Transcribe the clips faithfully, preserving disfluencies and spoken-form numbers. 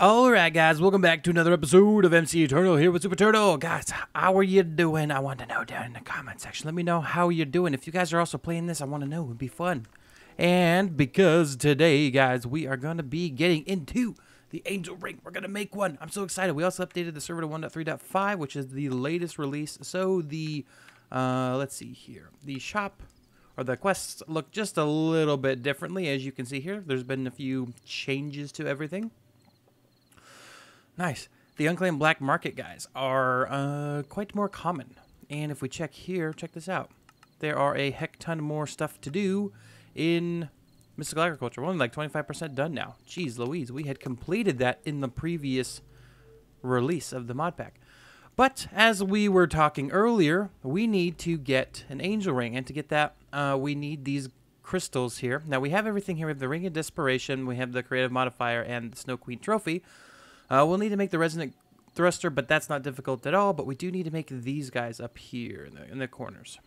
Alright guys, welcome back to another episode of M C Eternal here with Super Turtle. Guys, how are you doing? I want to know down in the comment section. Let me know how you're doing. If you guys are also playing this, I want to know. It would be fun. And because today, guys, we are going to be getting into the Angel Ring. We're going to make one. I'm so excited. We also updated the server to one point three point five, which is the latest release. So the, uh, let's see here, the shop or the quests look just a little bit differently. As you can see here, there's been a few changes to everything. Nice. The unclaimed black market guys are uh, quite more common. And if we check here, check this out. There are a heck ton more stuff to do in Mystical Agriculture. We're only like twenty-five percent done now. Jeez Louise, we had completed that in the previous release of the mod pack. But as we were talking earlier, we need to get an angel ring. And to get that, uh, we need these crystals here. Now we have everything here. We have the Ring of Desperation. We have the Creative Modifier and the Snow Queen Trophy. Uh, we'll need to make the resonant thruster, but that's not difficult at all. But we do need to make these guys up here in the, in the corners.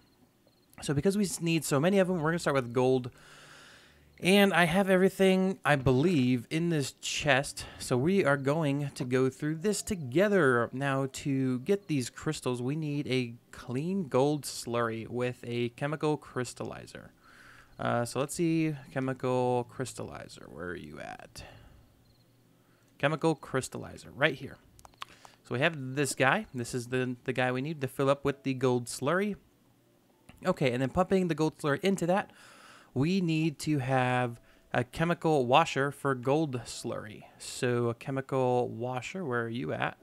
So because we need so many of them, we're going to start with gold. And I have everything, I believe, in this chest. So we are going to go through this together. Now, to get these crystals, we need a clean gold slurry with a chemical crystallizer. Uh, so let's see. Chemical crystallizer. Where are you at? Chemical Crystallizer, right here. So we have this guy. This is the, the guy we need to fill up with the gold slurry. Okay, and then pumping the gold slurry into that, we need to have a Chemical Washer for gold slurry. So a Chemical Washer, where are you at?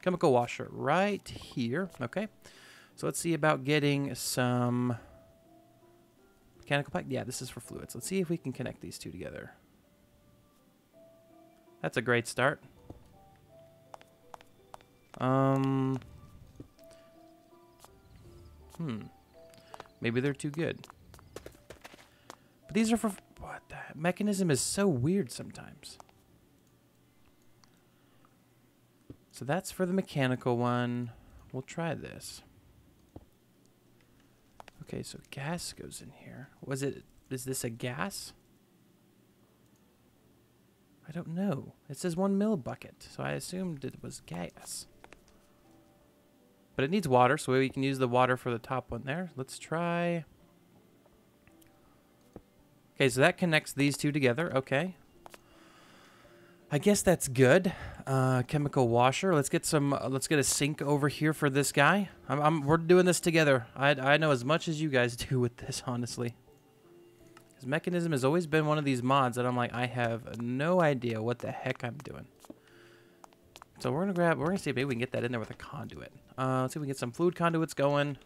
Chemical Washer, right here. Okay, so let's see about getting some mechanical pipe. Yeah, this is for fluids. Let's see if we can connect these two together. That's a great start. Um, hmm. Maybe they're too good. But these are for... What the... Mechanism is so weird sometimes. So that's for the mechanical one. We'll try this. Okay, so gas goes in here. Was it... Is this a gas? I don't know. It says one mil bucket, so I assumed it was gas. But it needs water, so we can use the water for the top one there. Let's try... Okay, so that connects these two together. Okay. I guess that's good. Uh, chemical washer. Let's get some... Uh, let's get a sink over here for this guy. I'm, I'm, we're doing this together. I, I know as much as you guys do with this, honestly. Mechanism has always been one of these mods that I'm like, I have no idea what the heck I'm doing. So we're gonna grab, we're gonna see if maybe we can get that in there with a conduit. Uh, let's see if we can get some fluid conduits going.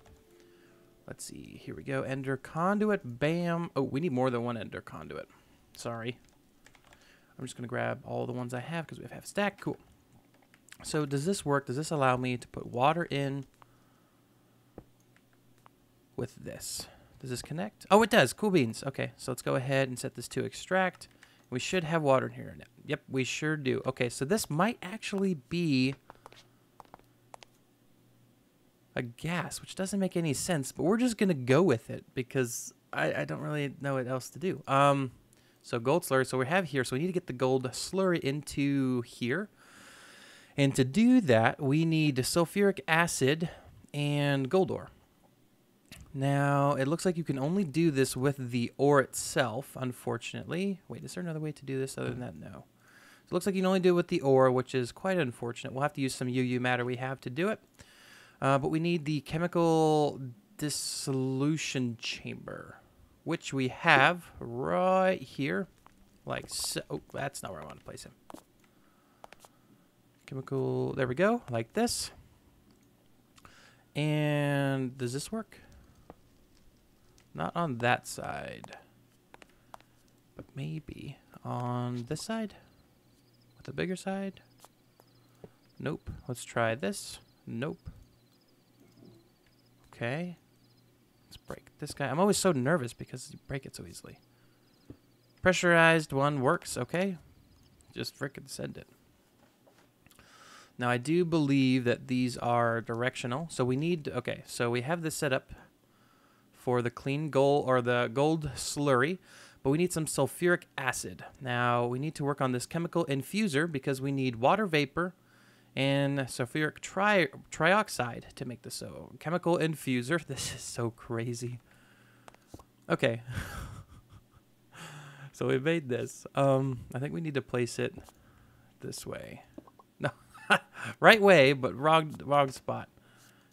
Let's see, here we go. Ender conduit, bam. Oh, we need more than one ender conduit. Sorry. I'm just gonna grab all the ones I have because we have half a stack. Cool. So does this work? Does this allow me to put water in with this? Does this connect? Oh, it does. Cool beans. Okay, so let's go ahead and set this to extract. We should have water in here now. Yep, we sure do. Okay, so this might actually be a gas, which doesn't make any sense, but we're just going to go with it because I, I don't really know what else to do. Um, so gold slurry. So we have here. So we need to get the gold slurry into here. And to do that, we need sulfuric acid and gold ore. Now, it looks like you can only do this with the ore itself, unfortunately. Wait, is there another way to do this other than that? No. So it looks like you can only do it with the ore, which is quite unfortunate. We'll have to use some U U matter we have to do it. Uh, but we need the Chemical Dissolution Chamber, which we have right here. Like so. Oh, that's not where I want to place him. Chemical, there we go, like this. And does this work? Not on that side, but maybe on this side with a bigger side. Nope. Let's try this. Nope. Okay. Let's break this guy. I'm always so nervous because you break it so easily. Pressurized one works. Okay. Just frickin' send it. Now I do believe that these are directional. So we need, okay, so we have this set up for the clean gold or the gold slurry, but we need some sulfuric acid. Now, we need to work on this chemical infuser because we need water vapor and sulfuric tri trioxide to make this. So, chemical infuser. This is so crazy. Okay. So, we made this. Um, I think we need to place it this way. No. Right way, but wrong, wrong spot.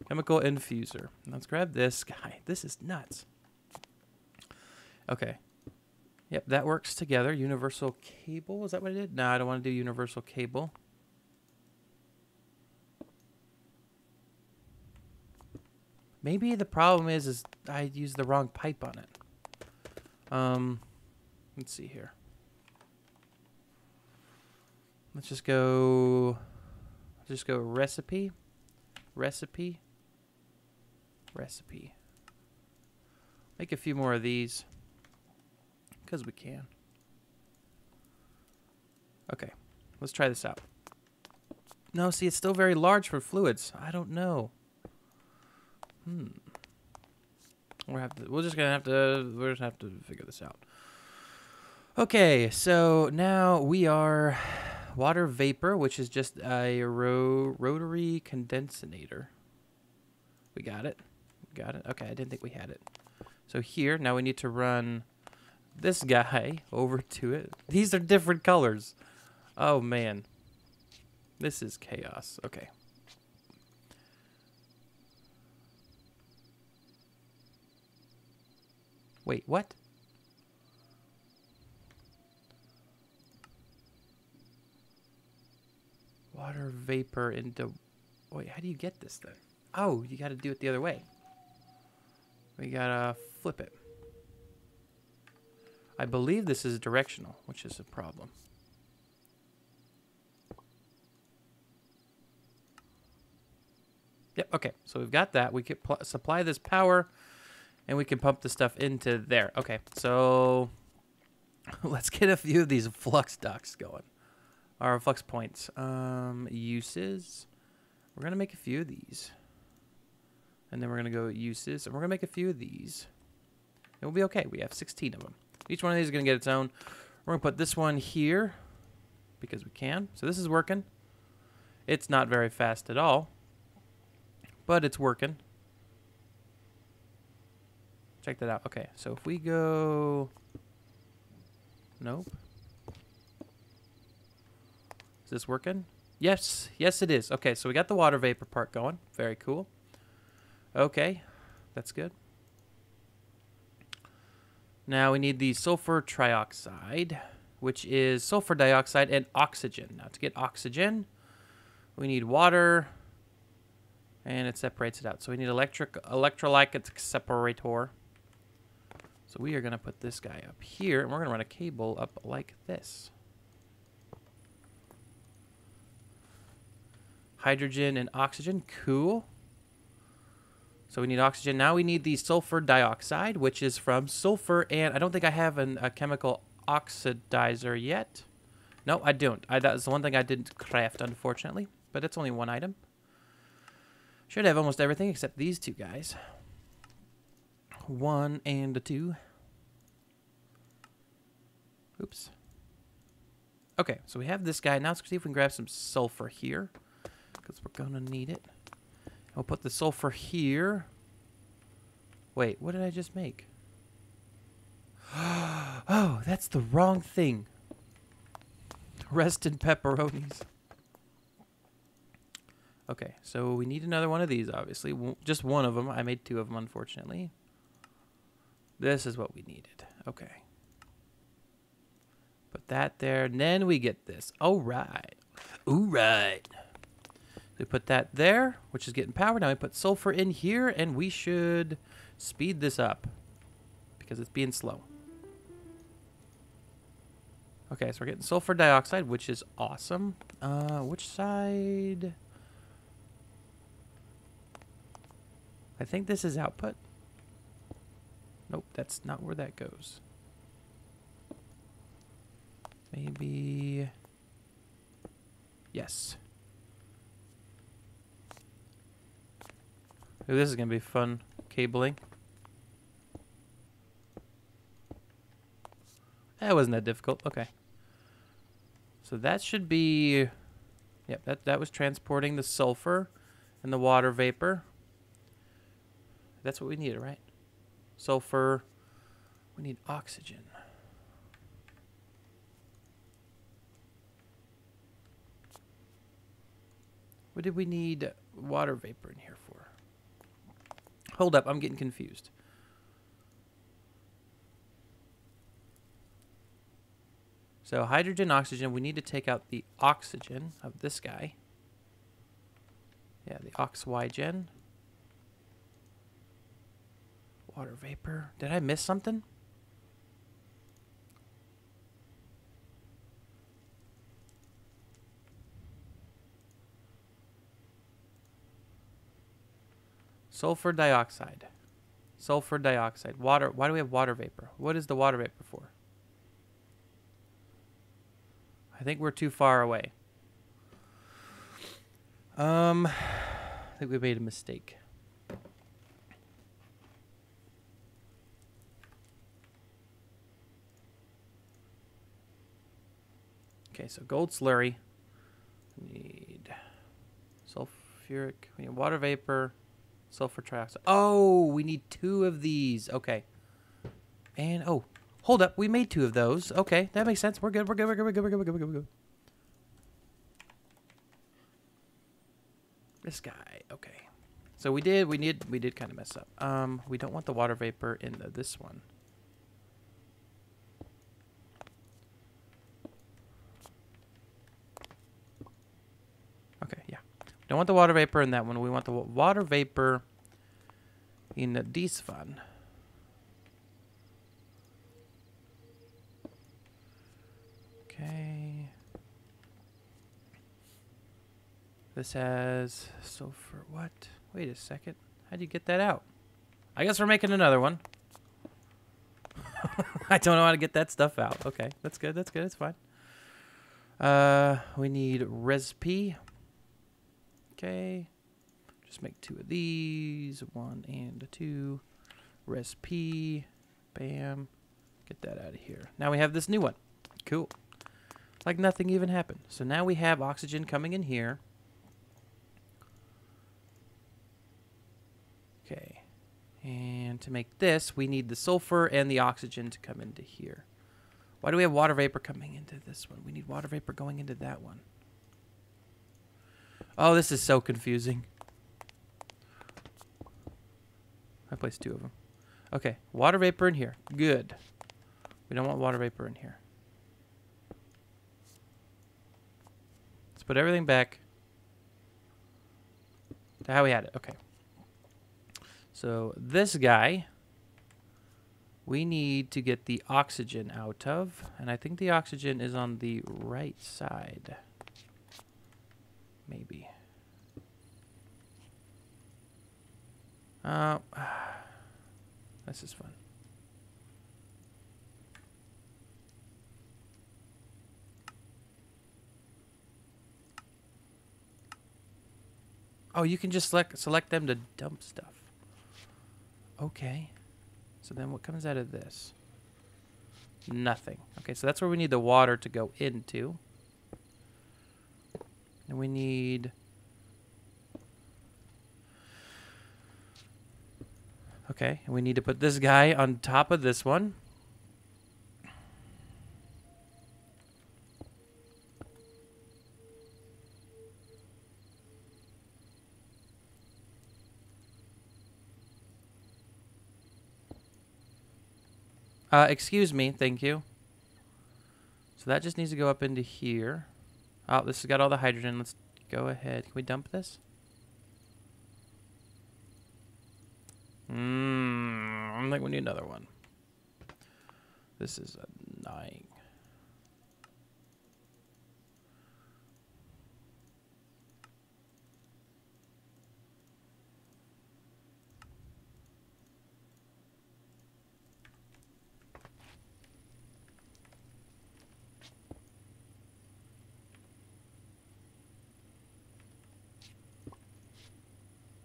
Chemical infuser. Let's grab this guy. This is nuts. Okay. Yep, that works together. Universal cable. Is that what I did? No, I don't want to do universal cable. Maybe the problem is, is I used the wrong pipe on it. Um, let's see here. Let's just go. Let's just go recipe, recipe, recipe. Make a few more of these because we can. Okay, let's try this out. No, see, it's still very large for fluids. I don't know. Hmm. We're have to, we're just gonna have to. We're just have to figure this out. Okay, so now we are. Water vapor, which is just a ro rotary condensinator. We got it. We got it. Okay, I didn't think we had it. So here, now we need to run this guy over to it. These are different colors. Oh, man. This is chaos. Okay. Wait, what? Water vapor into... Wait, how do you get this thing? Oh, you got to do it the other way. We got to flip it. I believe this is directional, which is a problem. Yep, okay. So we've got that. We could supply this power, and we can pump the stuff into there. Okay, so let's get a few of these flux ducts going. Our flux points. Um, uses. We're going to make a few of these. And then we're going to go uses. And we're going to make a few of these. And we'll be okay. We have sixteen of them. Each one of these is going to get its own. We're going to put this one here. Because we can. So this is working. It's not very fast at all. But it's working. Check that out. Okay. So if we go... Nope. This working? Yes, yes it is. Okay, so we got the water vapor part going. Very cool. Okay, that's good. Now we need the sulfur trioxide, which is sulfur dioxide and oxygen. Now to get oxygen, we need water, and it separates it out. So we need electric electrolytic separator. So we are going to put this guy up here, and we're going to run a cable up like this. Hydrogen and oxygen. Cool. So we need oxygen. Now we need the sulfur dioxide, which is from sulfur. And I don't think I have an, a chemical oxidizer yet. No, I don't. I, that's the one thing I didn't craft, unfortunately. But it's only one item. Should have almost everything except these two guys. One and a two. Oops. Okay, so we have this guy. Now let's see if we can grab some sulfur here. Because we're going to need it. I'll put the sulfur here. Wait, what did I just make? Oh, that's the wrong thing. Rest in pepperonis. Okay, so we need another one of these, obviously. Just one of them. I made two of them, unfortunately. This is what we needed. Okay. Put that there. And then we get this. All right. All right. We put that there, which is getting power. Now we put sulfur in here, and we should speed this up because it's being slow. Okay, so we're getting sulfur dioxide, which is awesome. Uh, which side? I think this is output. Nope, that's not where that goes. Maybe. Yes. Ooh, this is going to be fun cabling. That wasn't that difficult. Okay. So that should be... Yep, that, that was transporting the sulfur and the water vapor. That's what we needed, right? Sulfur. We need oxygen. What did we need water vapor in here for? Hold up, I'm getting confused. So hydrogen, oxygen, we need to take out the oxygen of this guy. Yeah, the oxygen. Water vapor. Did I miss something? Sulfur dioxide. Sulfur dioxide. Water. Why do we have water vapor? What is the water vapor for? I think we're too far away. Um, I think we made a mistake. Okay, so gold slurry. We need sulfuric. We need water vapor. Sulfur trioxide. Oh, we need two of these. Okay. And, oh. Hold up, we made two of those. Okay, that makes sense. We're good, we're good, we're good, we're good, we're good, we're good, we're good. This guy, okay. So we did, we did, we did kind of mess up. Um, we don't want the water vapor in the, this one. Okay, yeah. Don't want the water vapor in that one. We want the water vapor in this one. Okay. This has sulfur. What? Wait a second. How'd you get that out? I guess we're making another one. I don't know how to get that stuff out. Okay. That's good. That's good. It's fine. Uh, we need resp. Okay. Just make two of these. One and two. Resp. Bam. Get that out of here. Now we have this new one. Cool. Like nothing even happened. So now we have oxygen coming in here. Okay. And to make this, we need the sulfur and the oxygen to come into here. Why do we have water vapor coming into this one? We need water vapor going into that one. Oh, this is so confusing. I placed two of them. Okay. Water vapor in here. Good. We don't want water vapor in here. Put everything back to how we had it. Okay. So this guy, we need to get the oxygen out of. And I think the oxygen is on the right side. Maybe. Uh, this is fun. Oh, you can just select, select them to dump stuff. Okay. So then what comes out of this? Nothing. Okay, so that's where we need the water to go into. And we need... Okay, and we need to put this guy on top of this one. Uh, excuse me, thank you. So that just needs to go up into here. Oh, this has got all the hydrogen. Let's go ahead. Can we dump this? Mmm, I don't think we need another one. This is annoying.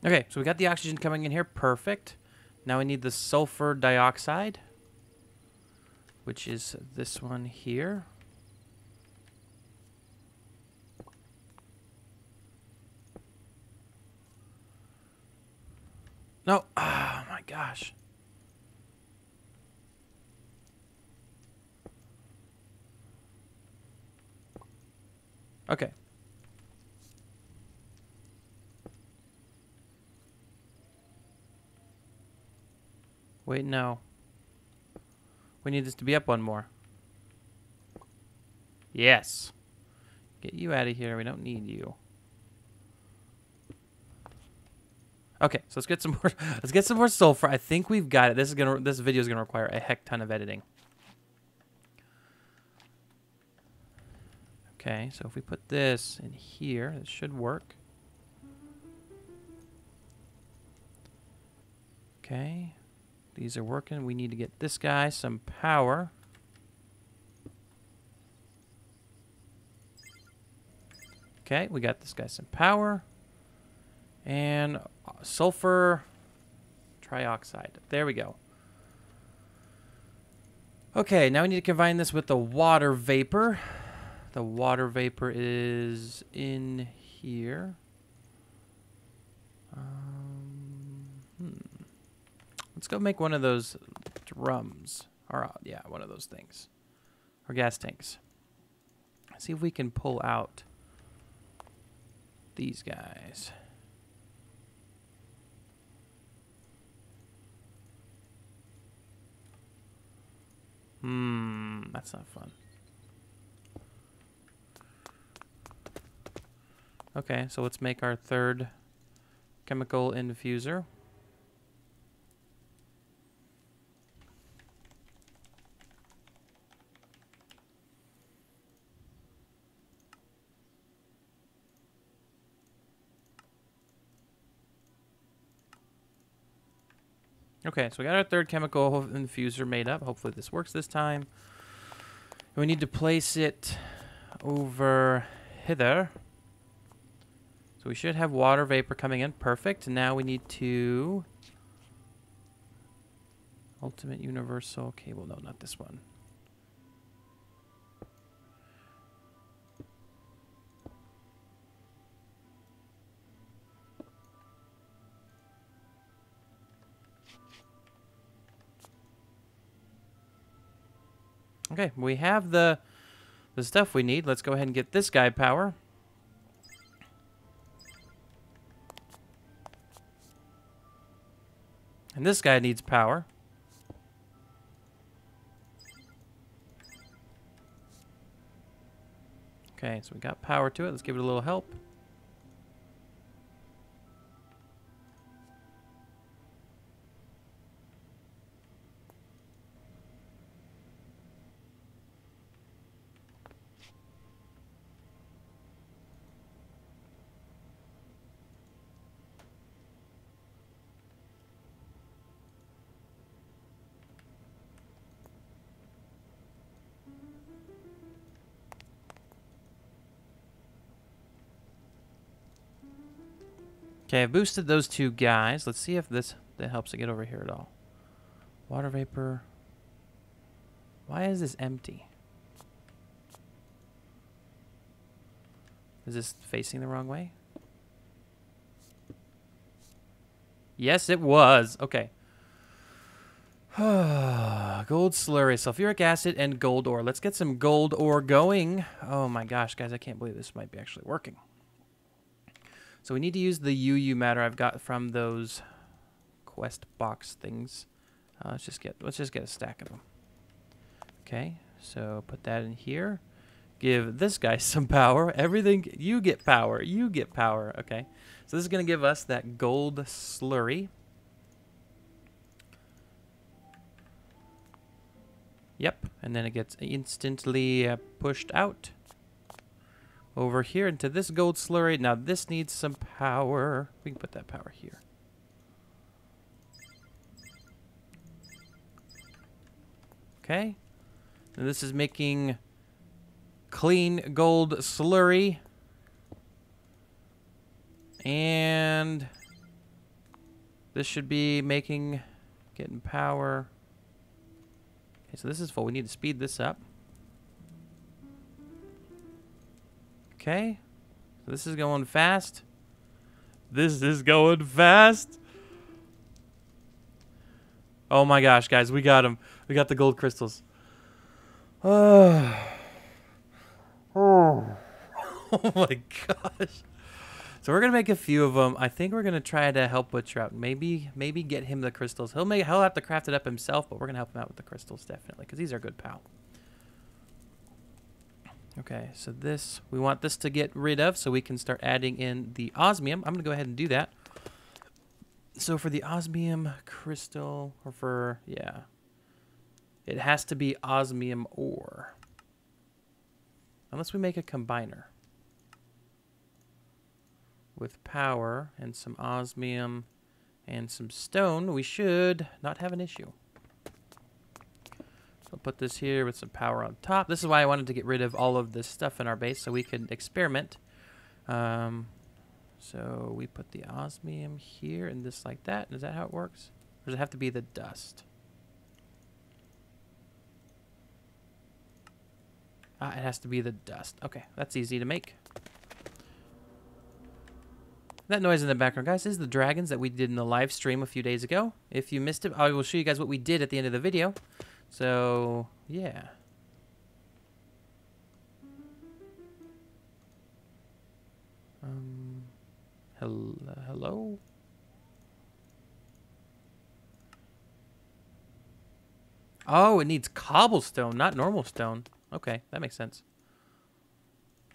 Okay, so we got the oxygen coming in here. Perfect. Now we need the sulfur dioxide, which is this one here. No, oh my gosh. Okay. Wait, no. We need this to be up one more. Yes. Get you out of here. We don't need you. Okay, so let's get some more. Let's get some more sulfur. I think we've got it. This is gonna. This video is gonna require a heck ton of editing. Okay, so if we put this in here, it should work. Okay, these are working. We need to get this guy some power. Okay, we got this guy some power. And sulfur trioxide. There we go. Okay, now we need to combine this with the water vapor. The water vapor is in here. Um, hmm. Let's go make one of those drums. Or, uh, yeah, one of those things. Or gas tanks. Let's see if we can pull out these guys. Hmm, that's not fun. Okay, so let's make our third chemical infuser. Okay, so we got our third chemical infuser made up. Hopefully this works this time. And we need to place it over hither. So we should have water vapor coming in. Perfect. And now we need to... Ultimate universal cable. No, not this one. Okay, we have the, the stuff we need. Let's go ahead and get this guy power. And this guy needs power. Okay, so we got power to it. Let's give it a little help. Okay, I boosted those two guys. Let's see if this that helps it get over here at all. Water vapor. Why is this empty? Is this facing the wrong way? Yes, it was. Okay. Gold slurry, sulfuric acid, and gold ore. Let's get some gold ore going. Oh my gosh, guys, I can't believe this might be actually working. So we need to use the U U matter I've got from those quest box things. Uh, let's just get let's just get a stack of them. Okay, so put that in here. Give this guy some power. Everything you get power. You get power. Okay, so this is gonna give us that gold slurry. Yep, and then it gets instantly uh, pushed out. Over here into this gold slurry. Now this needs some power. We can put that power here. Okay. And this is making clean gold slurry. And this should be making, getting power. Okay, so this is full. We need to speed this up. Okay. So this is going fast. This is going fast. Oh my gosh, guys. We got them. We got the gold crystals. Oh. Oh. Oh my gosh. So we're going to make a few of them. I think we're going to try to help Butcher out. Maybe maybe get him the crystals. He'll make, he'll have to craft it up himself, but we're going to help him out with the crystals, definitely, because these are good, pal. Okay, so this, we want this to get rid of so we can start adding in the osmium. I'm going to go ahead and do that. So for the osmium crystal, or for, yeah, it has to be osmium ore. Unless we make a combiner. With power and some osmium and some stone, we should not have an issue. So I'll put this here with some power on top. This is why I wanted to get rid of all of this stuff in our base so we could experiment. Um, so we put the osmium here and this like that. Is that how it works? Or does it have to be the dust? Ah, it has to be the dust. Okay, that's easy to make. That noise in the background, guys, is the dragons that we did in the live stream a few days ago. If you missed it, I will show you guys what we did at the end of the video. So, yeah. Um, hello? Hello? Oh, it needs cobblestone, not normal stone. Okay, that makes sense.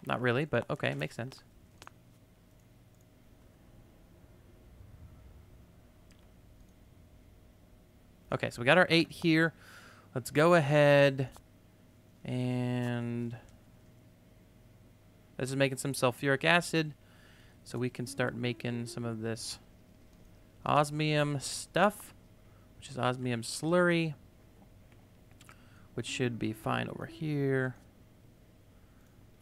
Not really, but okay, it makes sense. Okay, so we got our eight here. Let's go ahead and... This is making some sulfuric acid. So we can start making some of this osmium stuff, which is osmium slurry, which should be fine over here.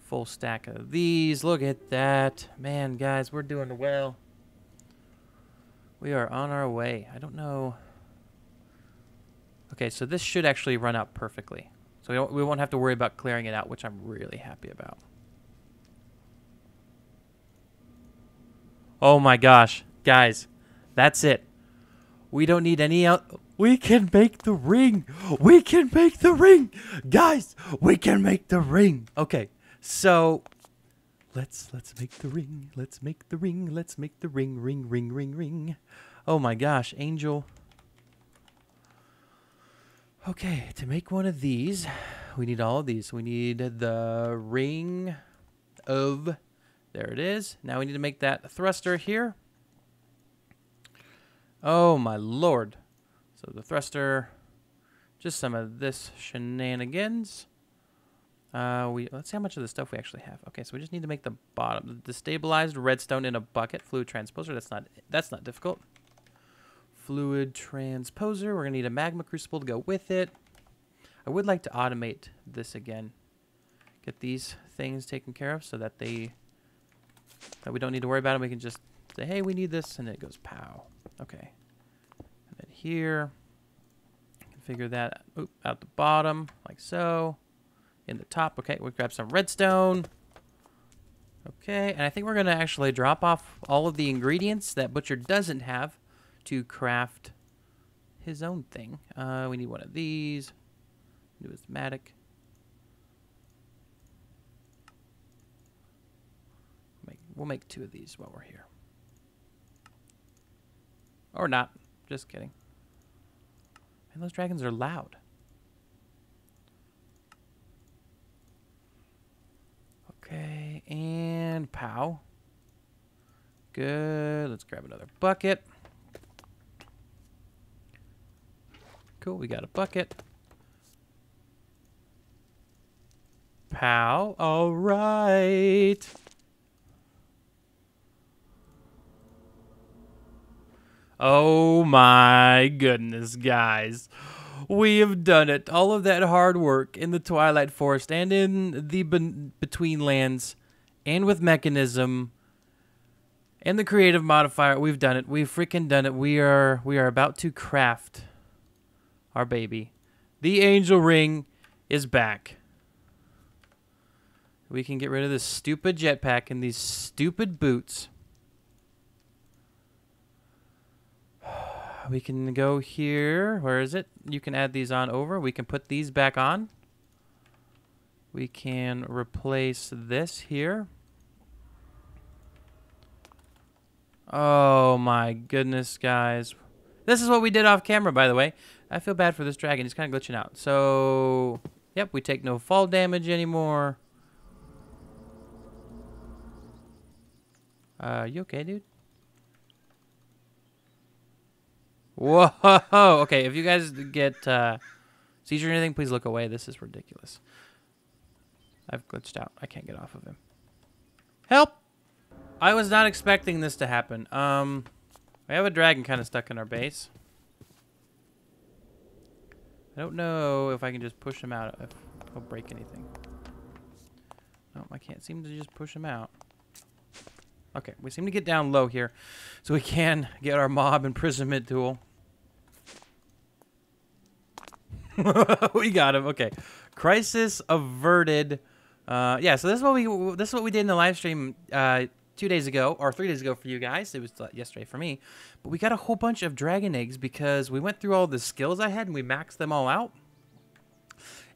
Full stack of these. Look at that. Man, guys, we're doing well. We are on our way. I don't know... Okay, so this should actually run out perfectly. So we, don't, we won't have to worry about clearing it out, which I'm really happy about. Oh my gosh. Guys, that's it. We don't need any out. We can make the ring. We can make the ring. Guys, we can make the ring. Okay, so let's let's make the ring. Let's make the ring. Let's make the ring, ring, ring, ring, ring. Oh my gosh, Angel. Okay, to make one of these, we need all of these. We need the ring of, there it is. Now we need to make that thruster here. Oh my lord. So the thruster, just some of this shenanigans. Uh, we let's see how much of the stuff we actually have. Okay, so we just need to make the bottom. The destabilized redstone in a bucket, fluid transposer. That's not that's not difficult. Fluid transposer. We're gonna need a magma crucible to go with it. I would like to automate this again. Get these things taken care of so that they that we don't need to worry about them. We can just say, hey, we need this, and it goes pow. Okay. And then here, configure that oop, out the bottom, like so. In the top, okay, we grab some redstone. Okay, and I think we're gonna actually drop off all of the ingredients that Butcher doesn't have to craft his own thing. Uh, we need one of these. Numismatic. Make, we'll make two of these while we're here. Or not. Just kidding. And those dragons are loud. Okay, and pow. Good. Let's grab another bucket. Cool, we got a bucket. Pow. All right. Oh my goodness, guys. We have done it. All of that hard work in the Twilight Forest and in the Betweenlands and with Mechanism and the Creative Modifier. We've done it. We've freaking done it. We are, we are about to craft... our baby. The Angel Ring is back. We can get rid of this stupid jetpack and these stupid boots. We can go here. Where is it? You can add these on over. We can put these back on. We can replace this here. Oh my goodness, guys. This is what we did off camera, by the way. I feel bad for this dragon. He's kind of glitching out. So, yep, we take no fall damage anymore. Uh, you okay, dude? Whoa. Okay, if you guys get uh, seizure or anything, please look away. This is ridiculous. I've glitched out. I can't get off of him. Help! I was not expecting this to happen. Um, we have a dragon kind of stuck in our base. I don't know if I can just push him out. If he'll break anything. Nope, I can't seem to just push him out. Okay, we seem to get down low here, so we can get our mob imprisonment tool. We got him. Okay, crisis averted. Uh, yeah, so this is what we this is what we did in the live stream. Uh, Two days ago, or three days ago for you guys. It was yesterday for me. But we got a whole bunch of dragon eggs because we went through all the skills I had and we maxed them all out.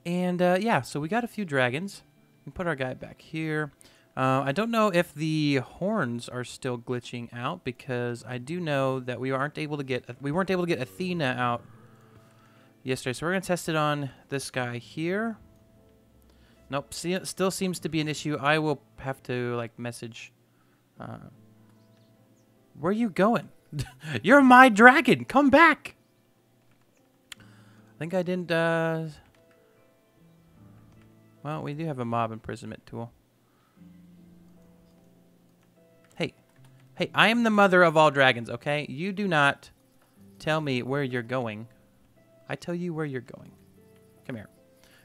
And, uh, yeah, so we got a few dragons. We put our guy back here. Uh, I don't know if the horns are still glitching out because I do know that we aren't able to get... We weren't able to get Athena out yesterday. So we're going to test it on this guy here. Nope. See, it still seems to be an issue. I will have to, like, message... Uh, where are you going? You're my dragon. Come back. I think I didn't. Uh... Well, we do have a mob imprisonment tool. Hey, hey! I am the mother of all dragons. Okay, you do not tell me where you're going. I tell you where you're going. Come here.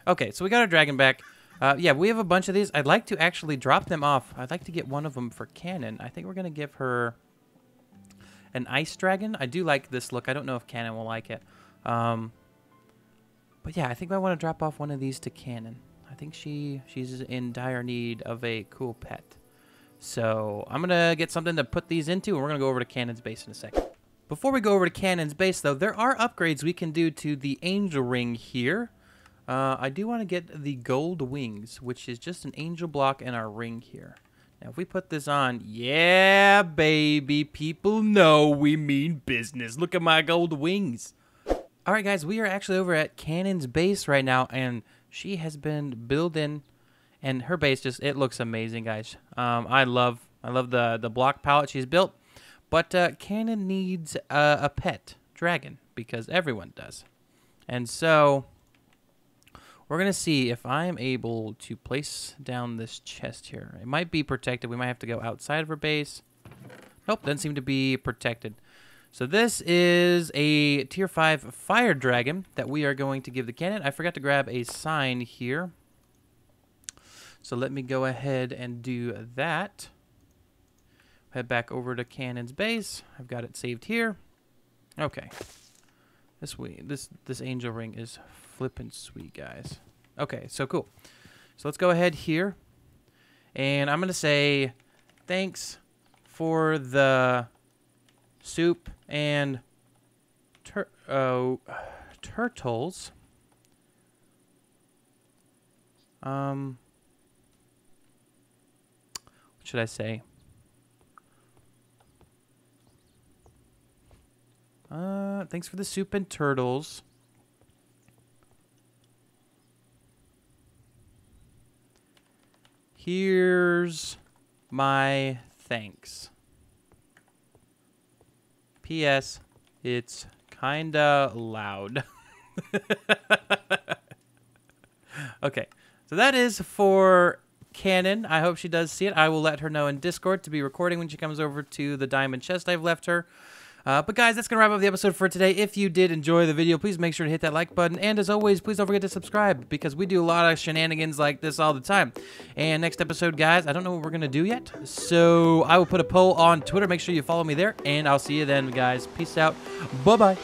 Okay, so we got our dragon back. Uh, yeah, we have a bunch of these. I'd like to actually drop them off. I'd like to get one of them for Cannon. I think we're going to give her an ice dragon. I do like this look. I don't know if Cannon will like it. Um, but yeah, I think I want to drop off one of these to Cannon. I think she she's in dire need of a cool pet. So I'm going to get something to put these into, and we're going to go over to Cannon's base in a second. Before we go over to Cannon's base, though, there are upgrades we can do to the Angel Ring here. Uh, I do want to get the gold wings, which is just an angel block and our ring here. Now, if we put this on, yeah, baby, people know we mean business. Look at my gold wings. All right, guys, we are actually over at Cannon's base right now, and she has been building, and her base just, it looks amazing, guys. Um, I love, I love the, the block palette she's built, but uh, Cannon needs uh, a pet dragon because everyone does, and so... We're going to see if I'm able to place down this chest here. It might be protected. We might have to go outside of her base. Nope, doesn't seem to be protected. So this is a tier five fire dragon that we are going to give the Cannon. I forgot to grab a sign here. So let me go ahead and do that. Head back over to Cannon's base. I've got it saved here. Okay. This way, this this Angel Ring is flippin' sweet, guys. Okay, so cool. So let's go ahead here, and I'm gonna say thanks for the soup and tur uh, turtles. Um, what should I say? Uh, thanks for the soup and turtles. Here's my thanks. P S It's kinda loud. Okay, so that is for Cannon. I hope she does see it. I will let her know in Discord to be recording when she comes over to the diamond chest I've left her. Uh, but guys, that's going to wrap up the episode for today. If you did enjoy the video, please make sure to hit that like button. And as always, please don't forget to subscribe because we do a lot of shenanigans like this all the time. And next episode, guys, I don't know what we're going to do yet. So I will put a poll on Twitter. Make sure you follow me there. And I'll see you then, guys. Peace out. Bye-bye.